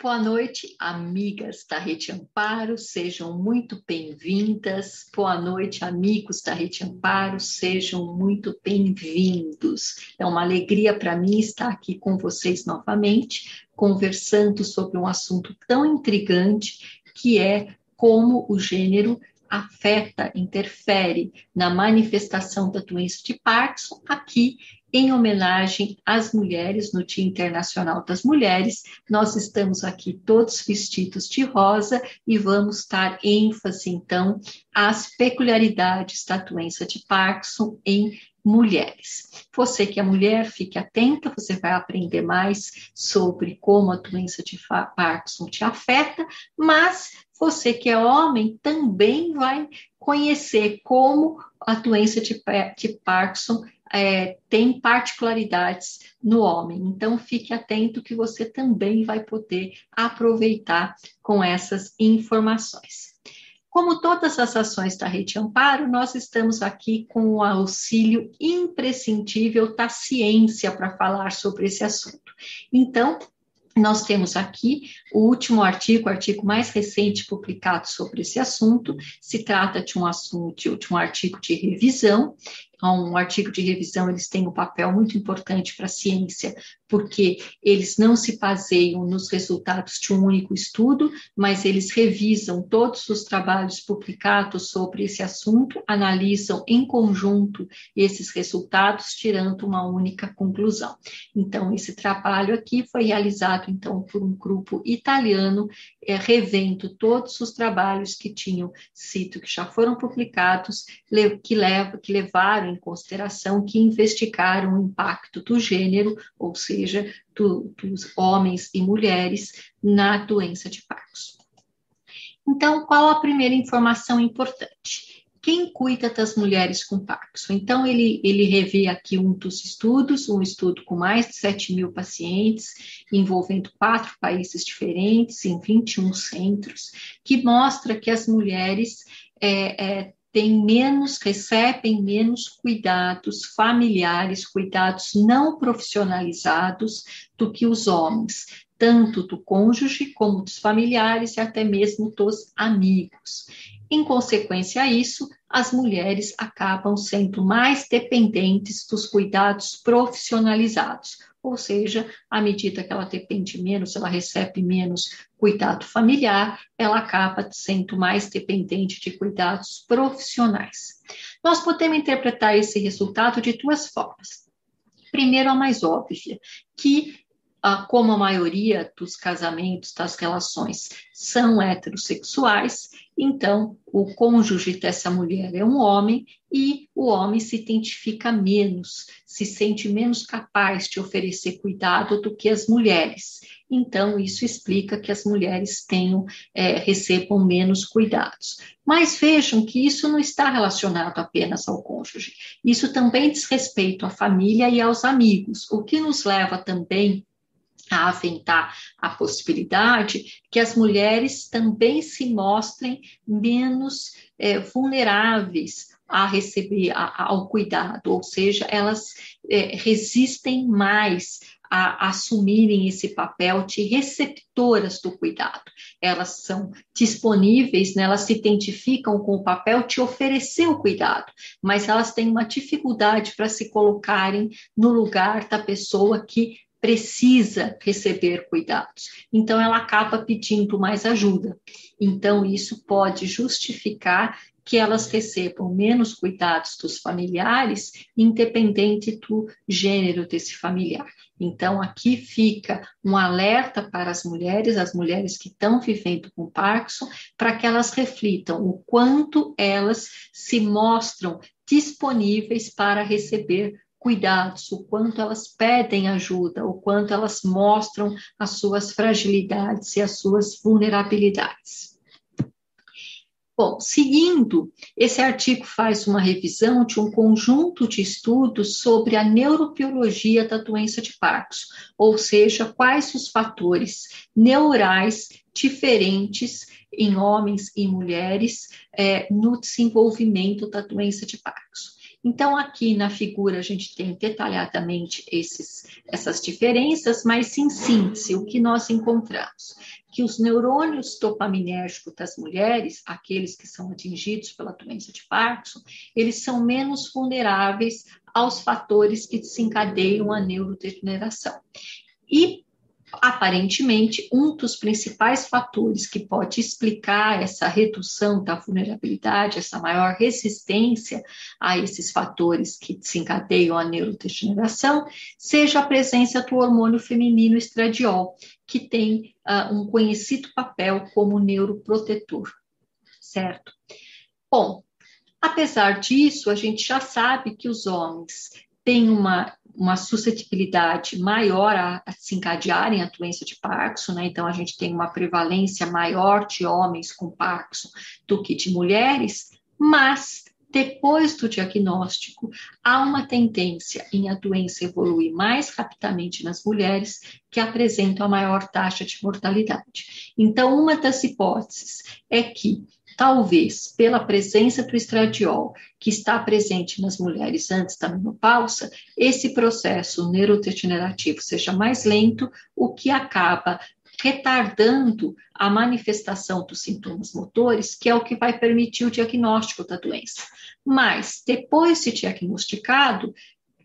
Boa noite, amigas da Rede Amparo, sejam muito bem-vindas. Boa noite, amigos da Rede Amparo, sejam muito bem-vindos. É uma alegria para mim estar aqui com vocês novamente, conversando sobre um assunto tão intrigante, que é como o gênero afeta, interfere na manifestação da doença de Parkinson, aqui em homenagem às mulheres, no Dia Internacional das Mulheres. Nós estamos aqui todos vestidos de rosa e vamos dar ênfase, então, às peculiaridades da doença de Parkinson em mulheres. Você que é mulher, fique atenta, você vai aprender mais sobre como a doença de Parkinson te afeta, mas você que é homem também vai conhecer como a doença de Parkinson tem particularidades no homem. Então, fique atento que você também vai poder aproveitar com essas informações. Como todas as ações da Rede Amparo, nós estamos aqui com o auxílio imprescindível da ciência para falar sobre esse assunto. Então, nós temos aqui o último artigo, o artigo mais recente publicado sobre esse assunto. Se trata de um assunto, de um artigo de revisão. Um artigo de revisão, eles têm um papel muito importante para a ciência, porque eles não se baseiam nos resultados de um único estudo, mas eles revisam todos os trabalhos publicados sobre esse assunto, analisam em conjunto esses resultados, tirando uma única conclusão. Então, esse trabalho aqui foi realizado, então, por um grupo italiano, revendo todos os trabalhos que tinham sido, que já foram publicados, que levaram em consideração, que investigaram o impacto do gênero, ou seja, dos homens e mulheres na doença de Parkinson. Então, qual a primeira informação importante? Quem cuida das mulheres com Parkinson? Então, ele revê aqui um dos estudos, um estudo com mais de 7.000 pacientes, envolvendo 4 países diferentes, em 21 centros, que mostra que as mulheres recebem menos cuidados familiares, cuidados não profissionalizados do que os homens, tanto do cônjuge como dos familiares e até mesmo dos amigos. Em consequência a isso, as mulheres acabam sendo mais dependentes dos cuidados profissionalizados, ou seja, à medida que ela depende menos, ela recebe menos cuidado familiar, ela acaba sendo mais dependente de cuidados profissionais. Nós podemos interpretar esse resultado de duas formas. Primeiro, a mais óbvia, que como a maioria dos casamentos, das relações são heterossexuais, então o cônjuge dessa mulher é um homem e o homem se identifica menos, se sente menos capaz de oferecer cuidado do que as mulheres. Então, isso explica que as mulheres recebam menos cuidados. Mas vejam que isso não está relacionado apenas ao cônjuge. Isso também diz respeito à família e aos amigos, o que nos leva também a aventar a possibilidade que as mulheres também se mostrem menos vulneráveis a receber ao cuidado, ou seja, elas resistem mais a assumirem esse papel de receptoras do cuidado. Elas são disponíveis, né? Elas se identificam com o papel de oferecer o cuidado, mas elas têm uma dificuldade para se colocarem no lugar da pessoa que precisa receber cuidados. Então, ela acaba pedindo mais ajuda. Então, isso pode justificar que elas recebam menos cuidados dos familiares, independente do gênero desse familiar. Então, aqui fica um alerta para as mulheres que estão vivendo com Parkinson, para que elas reflitam o quanto elas se mostram disponíveis para receber cuidados, o quanto elas pedem ajuda, o quanto elas mostram as suas fragilidades e as suas vulnerabilidades. Bom, seguindo, esse artigo faz uma revisão de um conjunto de estudos sobre a neurobiologia da doença de Parkinson, ou seja, quais os fatores neurais diferentes em homens e mulheres no desenvolvimento da doença de Parkinson. Então, aqui na figura a gente tem detalhadamente essas diferenças, mas em síntese, o que nós encontramos? que os neurônios dopaminérgicos das mulheres, aqueles que são atingidos pela doença de Parkinson, eles são menos vulneráveis aos fatores que desencadeiam a neurodegeneração. E, aparentemente, um dos principais fatores que pode explicar essa redução da vulnerabilidade, essa maior resistência a esses fatores que desencadeiam a neurodegeneração, seja a presença do hormônio feminino estradiol, que tem um conhecido papel como neuroprotetor, certo? Bom, apesar disso, a gente já sabe que os homens têm uma suscetibilidade maior a desencadearem a doença de Parkinson, né? Então a gente tem uma prevalência maior de homens com Parkinson do que de mulheres, mas depois do diagnóstico há uma tendência em a doença evoluir mais rapidamente nas mulheres que apresentam a maior taxa de mortalidade. Então uma das hipóteses é que talvez pela presença do estradiol que está presente nas mulheres antes da menopausa, esse processo neurodegenerativo seja mais lento, o que acaba retardando a manifestação dos sintomas motores, que é o que vai permitir o diagnóstico da doença. Mas, depois de diagnosticado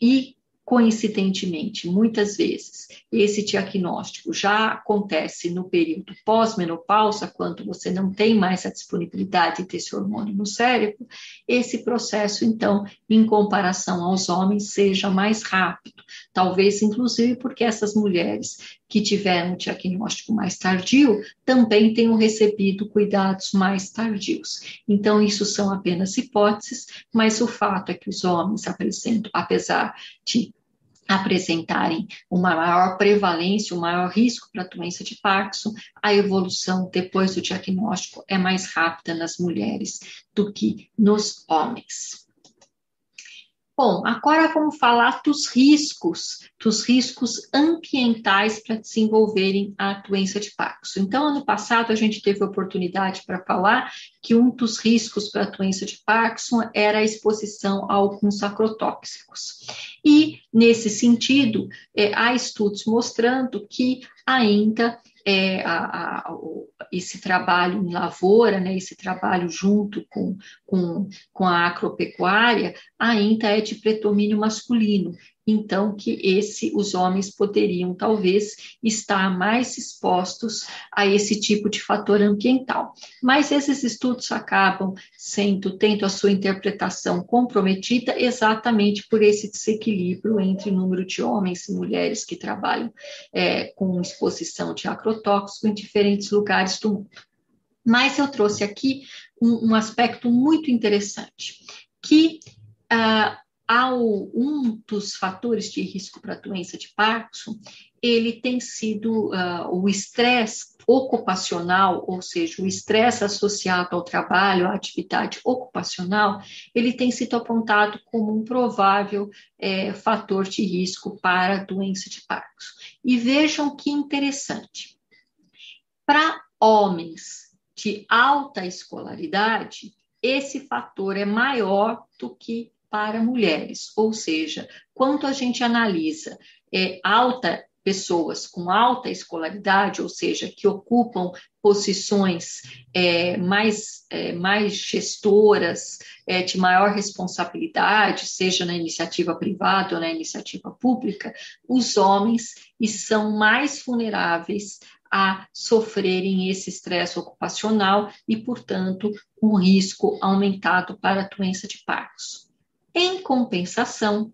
e coincidentemente, muitas vezes, esse diagnóstico já acontece no período pós-menopausa, quando você não tem mais a disponibilidade desse hormônio no cérebro, esse processo, então, em comparação aos homens, seja mais rápido. Talvez, inclusive, porque essas mulheres que tiveram o diagnóstico mais tardio também tenham recebido cuidados mais tardios. Então, isso são apenas hipóteses, mas o fato é que os homens apresentam, apesar de apresentarem uma maior prevalência, um maior risco para a doença de Parkinson, a evolução depois do diagnóstico é mais rápida nas mulheres do que nos homens. Bom, agora vamos falar dos riscos ambientais para desenvolverem a doença de Parkinson. Então, ano passado, a gente teve a oportunidade para falar que um dos riscos para a doença de Parkinson era a exposição a alguns agrotóxicos. E, nesse sentido, há estudos mostrando que ainda esse trabalho em lavoura, né, esse trabalho junto com a agropecuária, ainda é de predomínio masculino. Então, que os homens poderiam, talvez, estar mais expostos a esse tipo de fator ambiental. Mas esses estudos acabam tendo a sua interpretação comprometida exatamente por esse desequilíbrio entre o número de homens e mulheres que trabalham com exposição de agrotóxico em diferentes lugares do mundo. Mas eu trouxe aqui um aspecto muito interessante, que um dos fatores de risco para a doença de Parkinson, ele tem sido o estresse ocupacional, ou seja, o estresse associado ao trabalho, à atividade ocupacional, ele tem sido apontado como um provável fator de risco para a doença de Parkinson. E vejam que interessante, para homens de alta escolaridade, esse fator é maior do que para mulheres, ou seja, quando a gente analisa pessoas com alta escolaridade, ou seja, que ocupam posições mais gestoras, de maior responsabilidade, seja na iniciativa privada ou na iniciativa pública, os homens são mais vulneráveis a sofrerem esse estresse ocupacional e, portanto, um risco aumentado para a doença de Parkinson. Em compensação,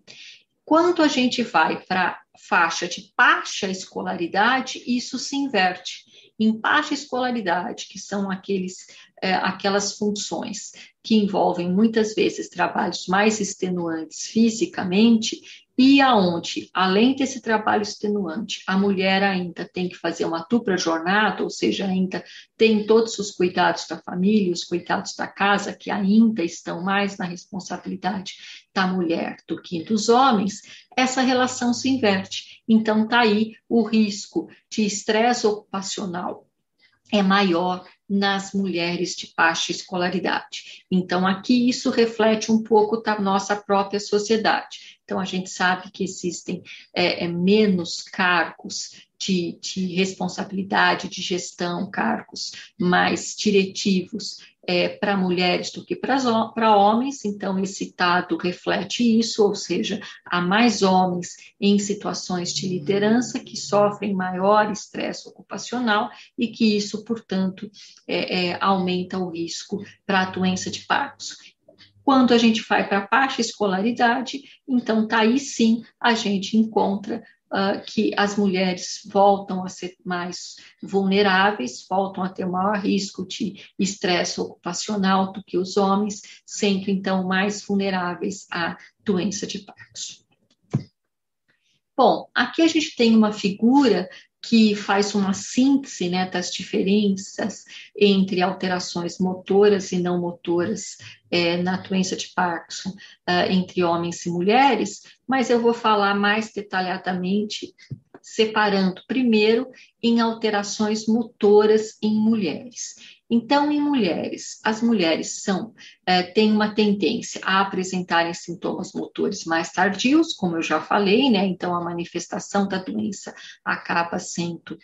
quando a gente vai para a faixa de baixa escolaridade, isso se inverte. Em baixa escolaridade, que são aquelas funções que envolvem muitas vezes trabalhos mais extenuantes fisicamente, e aonde, além desse trabalho extenuante, a mulher ainda tem que fazer uma dupla jornada, ou seja, ainda tem todos os cuidados da família, os cuidados da casa, que ainda estão mais na responsabilidade da mulher do que dos homens, essa relação se inverte. Então, está aí o risco de estresse ocupacional é maior nas mulheres de baixa escolaridade. Então, aqui isso reflete um pouco da nossa própria sociedade. Então, a gente sabe que existem menos cargos de responsabilidade, de gestão, cargos mais diretivos para mulheres do que para homens, então esse dado reflete isso, ou seja, há mais homens em situações de liderança que sofrem maior estresse ocupacional e que isso, portanto, aumenta o risco para a doença de Parkinson. Quando a gente vai para a baixa escolaridade, então tá aí sim a gente encontra que as mulheres voltam a ser mais vulneráveis, voltam a ter maior risco de estresse ocupacional do que os homens, sendo então mais vulneráveis à doença de Parkinson. Bom, aqui a gente tem uma figura que faz uma síntese, né, das diferenças entre alterações motoras e não motoras na doença de Parkinson entre homens e mulheres, mas eu vou falar mais detalhadamente, separando primeiro em alterações motoras em mulheres. Então, em mulheres, as mulheres têm uma tendência a apresentarem sintomas motores mais tardios, como eu já falei, né? Então, a manifestação da doença acaba sendo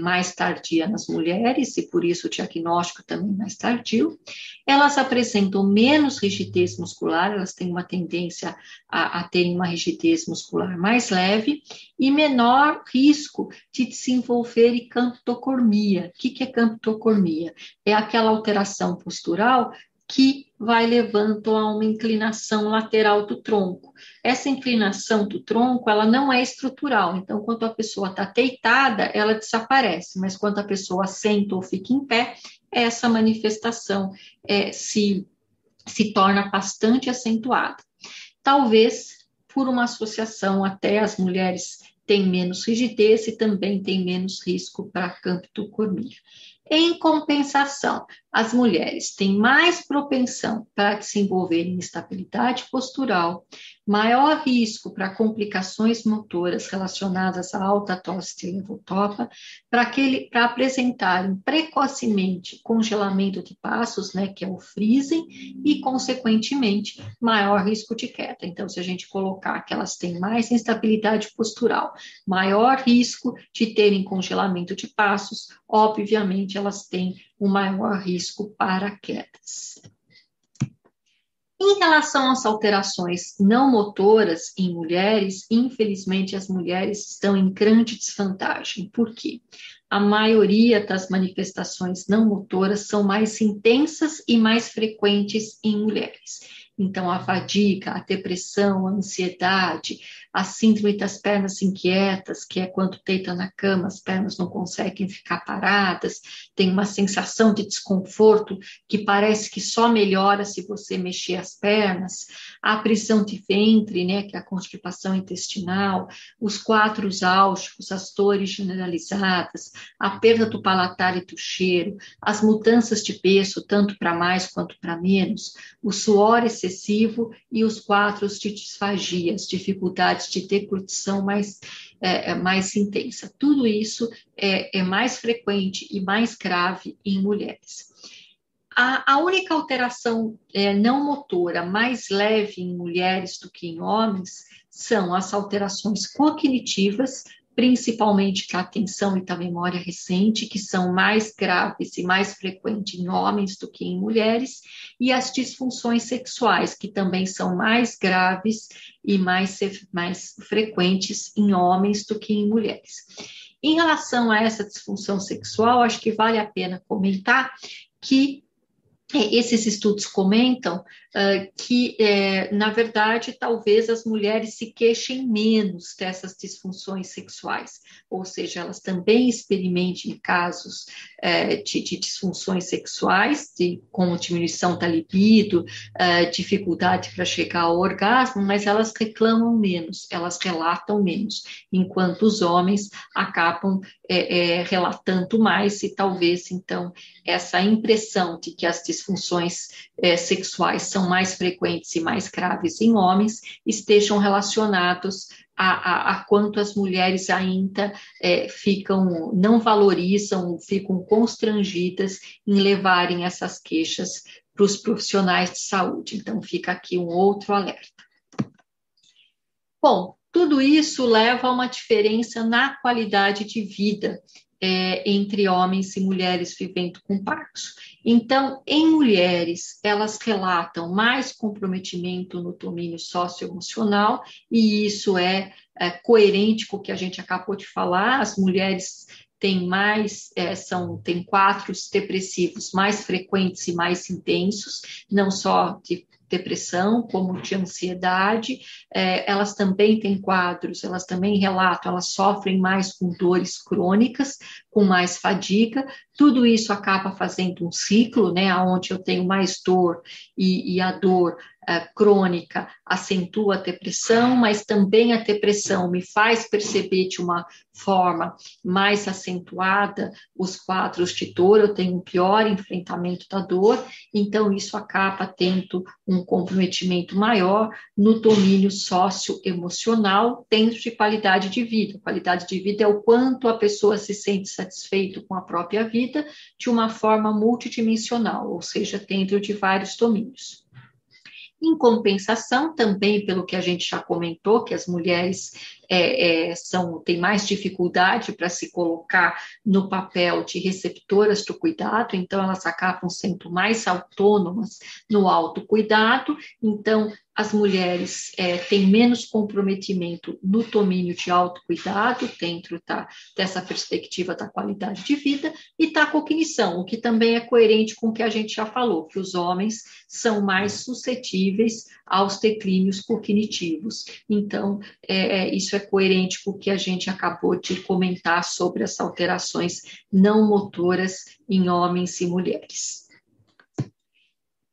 mais tardia nas mulheres e, por isso, o diagnóstico também mais tardio. Elas apresentam menos rigidez muscular, elas têm uma tendência a terem uma rigidez muscular mais leve e menor risco de desenvolver camptocormia. O que é camptocormia? É aquela alteração postural que vai levando a uma inclinação lateral do tronco. Essa inclinação do tronco, ela não é estrutural, então quando a pessoa está deitada, ela desaparece, mas quando a pessoa senta ou fica em pé, essa manifestação se torna bastante acentuada. Talvez por uma associação até as mulheres têm menos rigidez e também têm menos risco para camptocormia. Em compensação, as mulheres têm mais propensão para desenvolver instabilidade postural, maior risco para complicações motoras relacionadas à alta dose de levodopa, para apresentarem precocemente congelamento de passos, né, que é o freezing, e, consequentemente, maior risco de queda. Então, se a gente colocar que elas têm mais instabilidade postural, maior risco de terem congelamento de passos, obviamente, elas têm um maior risco para quedas. Em relação às alterações não motoras em mulheres, infelizmente as mulheres estão em grande desvantagem. Por quê? A maioria das manifestações não motoras são mais intensas e mais frequentes em mulheres. Então, a fadiga, a depressão, a ansiedade, a síndrome das pernas inquietas, que é quando deita na cama, as pernas não conseguem ficar paradas, tem uma sensação de desconforto que parece que só melhora se você mexer as pernas, a prisão de ventre, né, que é a constipação intestinal, os quadros álgicos, as dores generalizadas, a perda do palatar e do cheiro, as mudanças de peso, tanto para mais quanto para menos, o suor excessivo, e os quadros de disfagias, dificuldades de deglutição mais intensa. Tudo isso é mais frequente e mais grave em mulheres. A única alteração não motora mais leve em mulheres do que em homens são as alterações cognitivas, principalmente da atenção e da memória recente, que são mais graves e mais frequentes em homens do que em mulheres, e as disfunções sexuais, que também são mais graves e mais frequentes em homens do que em mulheres. Em relação a essa disfunção sexual, acho que vale a pena comentar que esses estudos comentam que, na verdade, talvez as mulheres se queixem menos dessas disfunções sexuais, ou seja, elas também experimentem casos de disfunções sexuais, como diminuição da libido, dificuldade para chegar ao orgasmo, mas elas reclamam menos, elas relatam menos, enquanto os homens acabam relatando mais e talvez, então, essa impressão de que as disfunções sexuais são mais frequentes e mais graves em homens estejam relacionados a quanto as mulheres ainda não valorizam, ficam constrangidas em levarem essas queixas para os profissionais de saúde. Então, fica aqui um outro alerta. Bom, Tudo isso leva a uma diferença na qualidade de vida entre homens e mulheres vivendo com Parkinson. Então, em mulheres, elas relatam mais comprometimento no domínio socioemocional, e isso é coerente com o que a gente acabou de falar. As mulheres têm quadros depressivos mais frequentes e mais intensos, não só de depressão, como de ansiedade. Elas também têm quadros, elas também relatam, elas sofrem mais com dores crônicas, com mais fadiga. Tudo isso acaba fazendo um ciclo, né, onde eu tenho mais dor e a dor crônica acentua a depressão, mas também a depressão me faz perceber de uma forma mais acentuada os quadros de dor, eu tenho um pior enfrentamento da dor, então isso acaba tendo um comprometimento maior no domínio socioemocional dentro de qualidade de vida. Qualidade de vida é o quanto a pessoa se sente satisfeito com a própria vida de uma forma multidimensional, ou seja, dentro de vários domínios. Em compensação, também pelo que a gente já comentou, que as mulheres têm mais dificuldade para se colocar no papel de receptoras do cuidado, então elas acabam sendo mais autônomas no autocuidado, então as mulheres têm menos comprometimento no domínio de autocuidado, dentro dessa perspectiva da qualidade de vida, e da cognição, o que também é coerente com o que a gente já falou, que os homens são mais suscetíveis aos declínios cognitivos. Então, isso é coerente com o que a gente acabou de comentar sobre as alterações não motoras em homens e mulheres.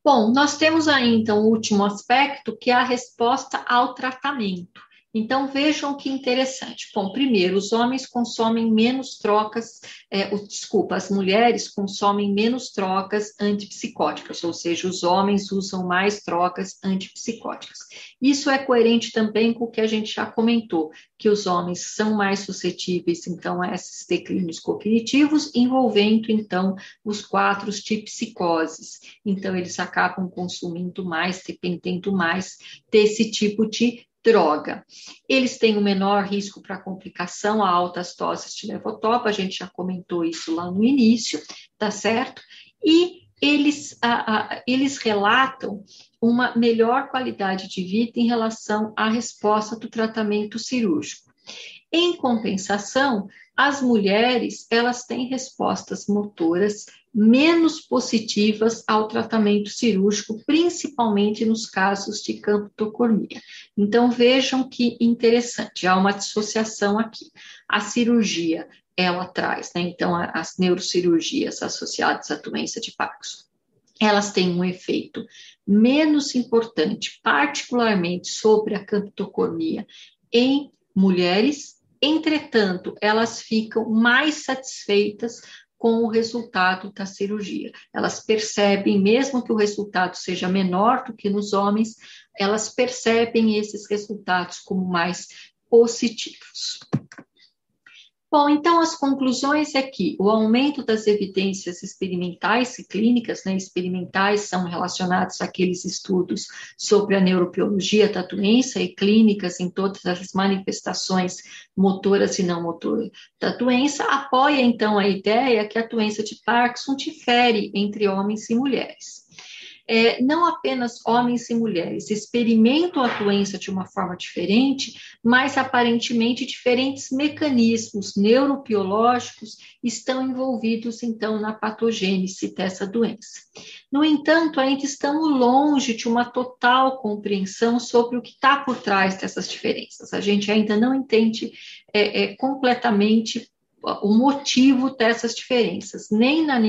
Bom, nós temos ainda um último aspecto, que é a resposta ao tratamento. Então, vejam que interessante. Bom, primeiro, as mulheres consomem menos drogas antipsicóticas, ou seja, os homens usam mais drogas antipsicóticas. Isso é coerente também com o que a gente já comentou, que os homens são mais suscetíveis, então, a esses declínios cognitivos, envolvendo, então, os quadros de psicoses. Então, eles acabam consumindo mais, dependendo mais desse tipo de droga. Eles têm o menor risco para complicação a altas doses de levodopa, a gente já comentou isso lá no início, tá certo? E eles relatam uma melhor qualidade de vida em relação à resposta do tratamento cirúrgico. Em compensação, as mulheres, elas têm respostas motoras menos positivas ao tratamento cirúrgico, principalmente nos casos de camptocormia. Então, vejam que interessante, há uma dissociação aqui. A cirurgia, ela traz, né? Então, as neurocirurgias associadas à doença de Parkinson, elas têm um efeito menos importante, particularmente sobre a camptocormia em mulheres. Entretanto, elas ficam mais satisfeitas com o resultado da cirurgia. Elas percebem, mesmo que o resultado seja menor do que nos homens, elas percebem esses resultados como mais positivos. Bom, então as conclusões é que o aumento das evidências experimentais e clínicas, né, experimentais são relacionados àqueles estudos sobre a neurobiologia da doença e clínicas em todas as manifestações motoras e não motoras da doença, apoia então a ideia que a doença de Parkinson difere entre homens e mulheres. Não apenas homens e mulheres experimentam a doença de uma forma diferente, mas aparentemente diferentes mecanismos neurobiológicos estão envolvidos, então, na patogênese dessa doença. No entanto, ainda estamos longe de uma total compreensão sobre o que está por trás dessas diferenças. A gente ainda não entende completamente o motivo dessas diferenças, nem na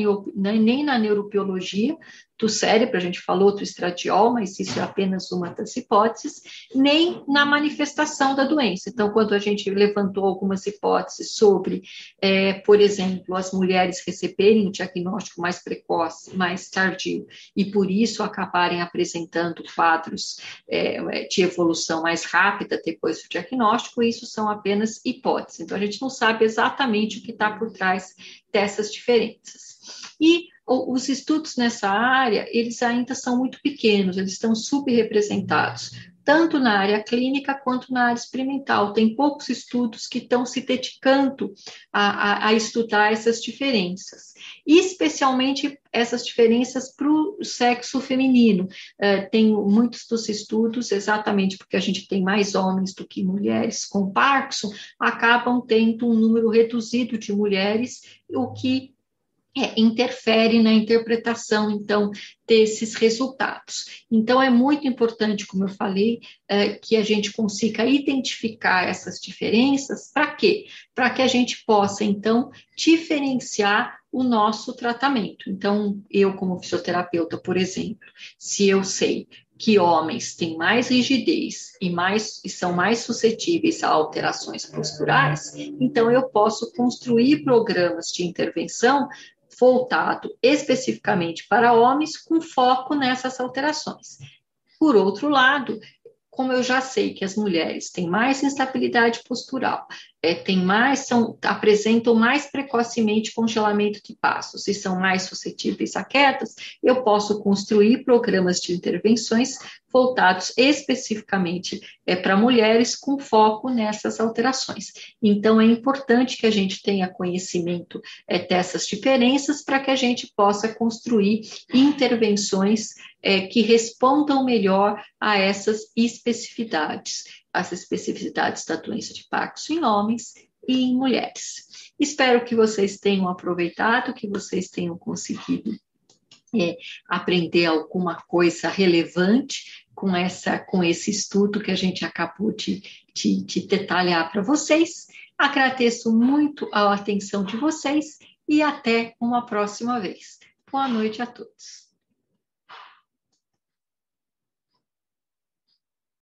neurobiologia do cérebro, a gente falou do estradiol, mas isso é apenas uma das hipóteses, nem na manifestação da doença. Então, quando a gente levantou algumas hipóteses sobre, por exemplo, as mulheres receberem o diagnóstico mais precoce, mais tardio, e por isso acabarem apresentando quadros de evolução mais rápida depois do diagnóstico, isso são apenas hipóteses. Então, a gente não sabe exatamente o que está por trás dessas diferenças. E os estudos nessa área, eles ainda são muito pequenos, eles estão subrepresentados. tanto na área clínica quanto na área experimental. Tem poucos estudos que estão se dedicando a estudar essas diferenças, e especialmente essas diferenças para o sexo feminino. Tem muitos dos estudos, exatamente porque a gente tem mais homens do que mulheres com Parkinson, acabam tendo um número reduzido de mulheres, o que interfere na interpretação, então, desses resultados. Então, é muito importante, como eu falei, que a gente consiga identificar essas diferenças. Para quê? Para que a gente possa, então, diferenciar o nosso tratamento. Então, eu, como fisioterapeuta, por exemplo, se eu sei que homens têm mais rigidez e são mais suscetíveis a alterações posturais, então eu posso construir programas de intervenção voltado especificamente para homens, com foco nessas alterações. Por outro lado, como eu já sei que as mulheres têm mais instabilidade postural, apresentam mais precocemente congelamento de passos e são mais suscetíveis a quedas, eu posso construir programas de intervenções voltados especificamente para mulheres com foco nessas alterações. Então, é importante que a gente tenha conhecimento dessas diferenças para que a gente possa construir intervenções que respondam melhor a essas especificidades. As especificidades da doença de Parkinson em homens e em mulheres. Espero que vocês tenham aproveitado, que vocês tenham conseguido aprender alguma coisa relevante com esse estudo que a gente acabou de detalhar para vocês. Agradeço muito a atenção de vocês e até uma próxima vez. Boa noite a todos.